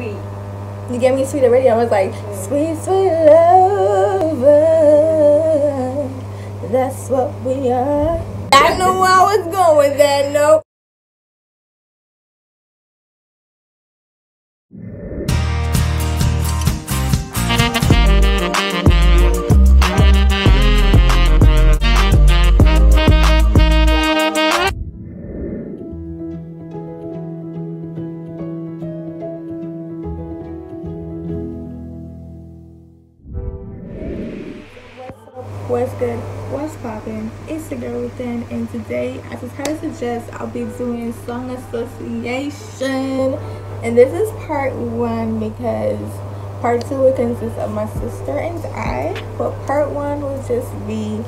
sweet. You gave me sweet already. I was like, sweet, sweet lover. That's what we are. I knew where I was going with that note. What's good? What's poppin'? It's the girl within, and today I just had to suggest I'll be doing song association, and this is part 1 because part 2 would consist of my sister and I, but part 1 will just be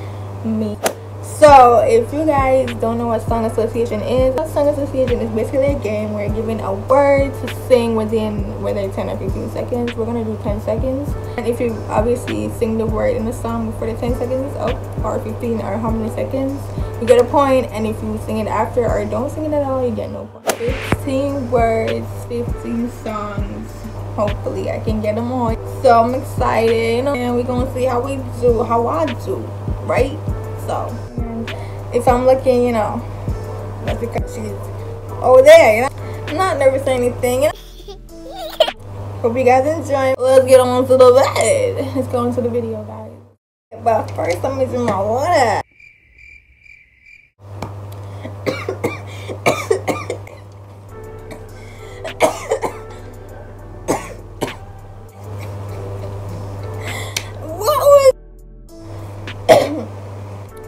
me. So if you guys don't know what song association is, song association is basically a game where you're given a word to sing within whether 10 or 15 seconds. We're gonna do 10 seconds, and if you obviously sing the word in the song before the 10 seconds up or 15 or how many seconds, you get a point, and if you sing it after or don't sing it at all, you get no point. 15 words, 15 songs. Hopefully I can get them on. So I'm excited, and we're gonna see how we do, how I do, right? So if I'm looking, you know, that's because she's over there, you know? I'm not nervous or anything, you know? Hope you guys enjoy. Let's get on to the bed. Let's go into the video, guys. But first, I'm using my water. What was...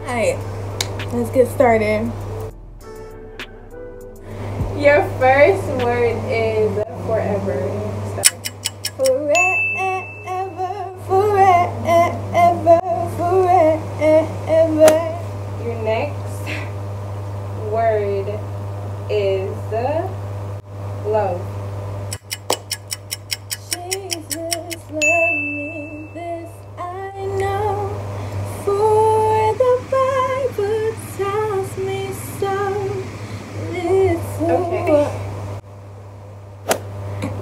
Alright. Let's get started. Your first word is forever. Forever, forever, forever. Your next word is love. Jesus love me, this I know. For the Bible. Tells me so little. Okay.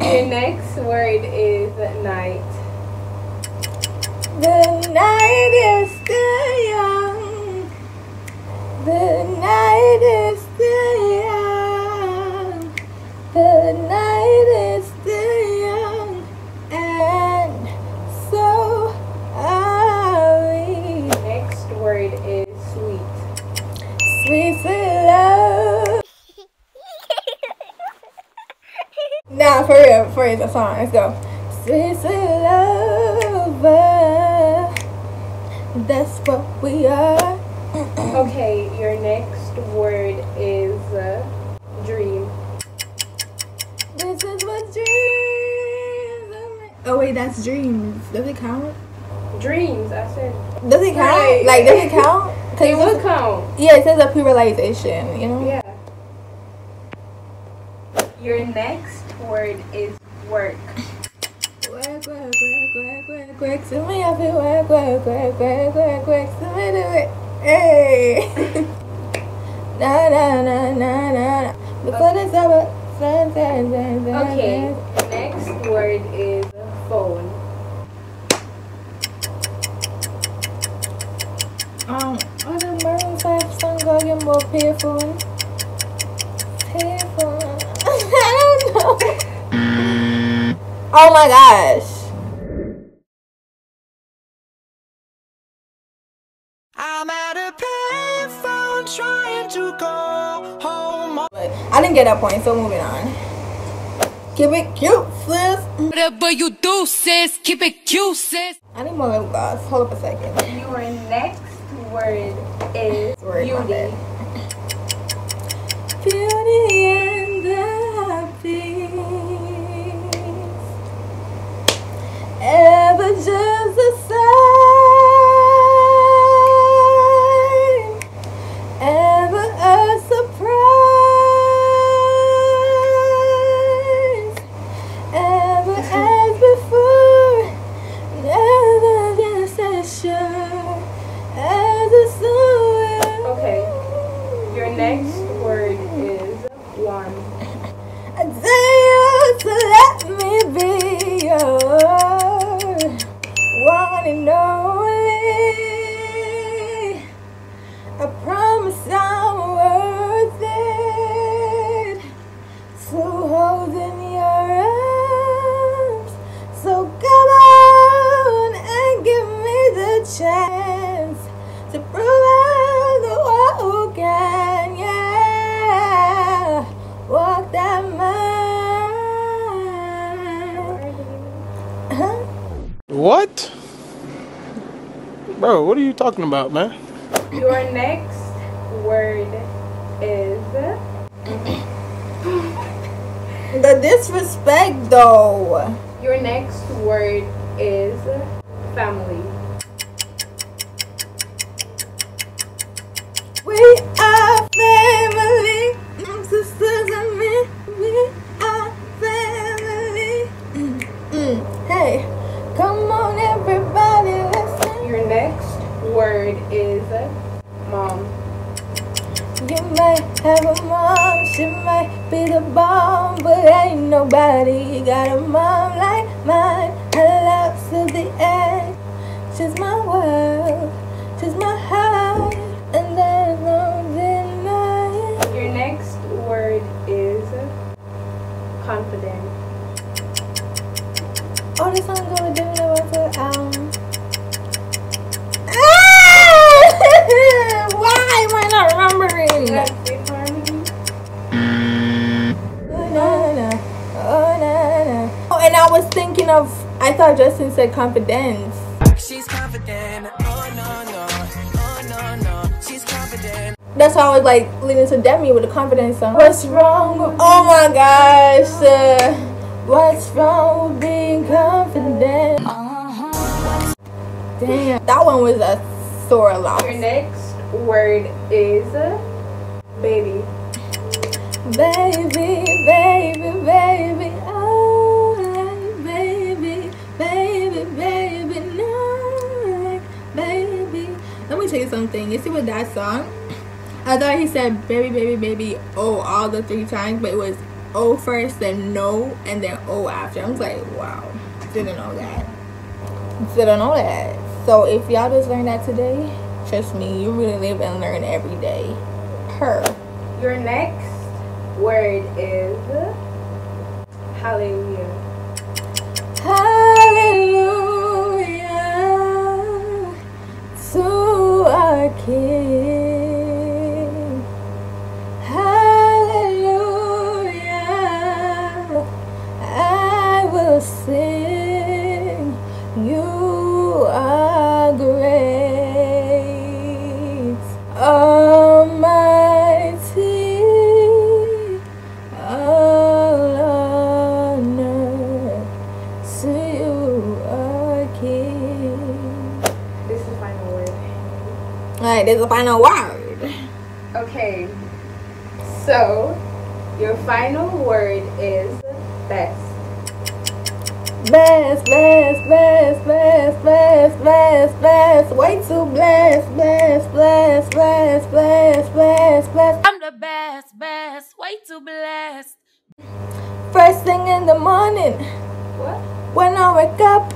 Your next word is night. The night is still young. The night is still young. The night is still young. And so are we. Your next word is sweet. Sweet love. Nah, for real, that song. Let's go. Sweet love. That's what we are. Okay, your next word is dream. This is what dreams are. Oh wait, that's dreams. Does it count? Dreams, I said. Does it count? Right. Like, does it count? It will count. Yeah, it says a pre-realization, you know? Yeah. Your next word is work. Work, work, work, work, work, work. So me, I feel work, work, work, work, work, work. So me, do it. Hey. Na, na, na, na, na. Before the summer, sunset, sunset. Okay, your next word is phone. Oh, the Maroon 5 song go get more painful. Painful. I don't know. Oh my gosh. I'm at a payphone trying to go home. But I didn't get that point, so moving on. Keep it cute, sis. Whatever you do, sis. Keep it cute, sis. I need more lip gloss. Hold up a second. Your next word is beauty. Beauty and the beast. Ever just the same. Ever a surprise. Next word is warm. What? Bro, what are you talking about, man? Your next word is... the disrespect, though. Your next word is family. We are family. Sisters and me. We are family. Hey, come on everybody, listen. Your next word is mom. You might have a mom, she might be the bomb, but ain't nobody got a mom like mine. I love to the end. She's my world, she's my heart, and there's no denying. Your next word is confident. Oh, this song goes different about the album. Why am I not remembering? Oh, and I was thinking of, I thought Justin said confidence. She's confident. Oh no no. Oh no no. She's confident. That's why I was like leaning to Demi with the confidence song. What's wrong with, oh my gosh. What's wrong with being confident? Damn. That one was a sore loss. Your next word is baby. Baby, baby, baby. Oh, baby, baby, baby. No, baby. Let me tell you something. You see with that song, I thought he said baby, baby, baby, oh, all the 3 times, but it was oh first, then no, and then oh after. I was like, wow, didn't know that. Didn't know that. So if y'all just learned that today, trust me, you really live and learn every day. Her. Your next word is hallelujah. Hallelujah to our King. Hallelujah, I will sing. You are great. Almighty, all honor to you, our King. This is the final word. Alright, this is the final word. Okay, so your final word is best. Bless, bless, bless, bless, bless, bless, bless. Way too blessed, blessed, blessed, blessed, blessed, blessed, blessed. I'm the best, best. Way too blessed. First thing in the morning. What? When I wake up,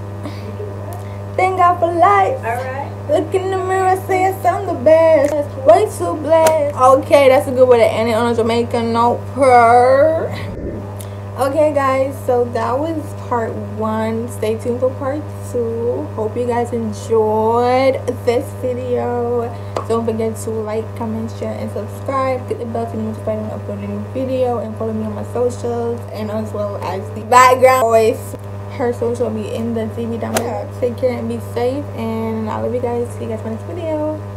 thank God for life. Alright. Look in the mirror, say I'm the best. Way too blessed. Okay, that's a good way to end it on a Jamaican note. Okay guys, so that was part 1. Stay tuned for part 2. Hope you guys enjoyed this video. Don't forget to like, comment, share, and subscribe. Hit the bell to notify when I upload a new video, and follow me on my socials, and as well as the background voice. Her social will be in the TV down below. Take care and be safe, and I love you guys. See you guys in my next video.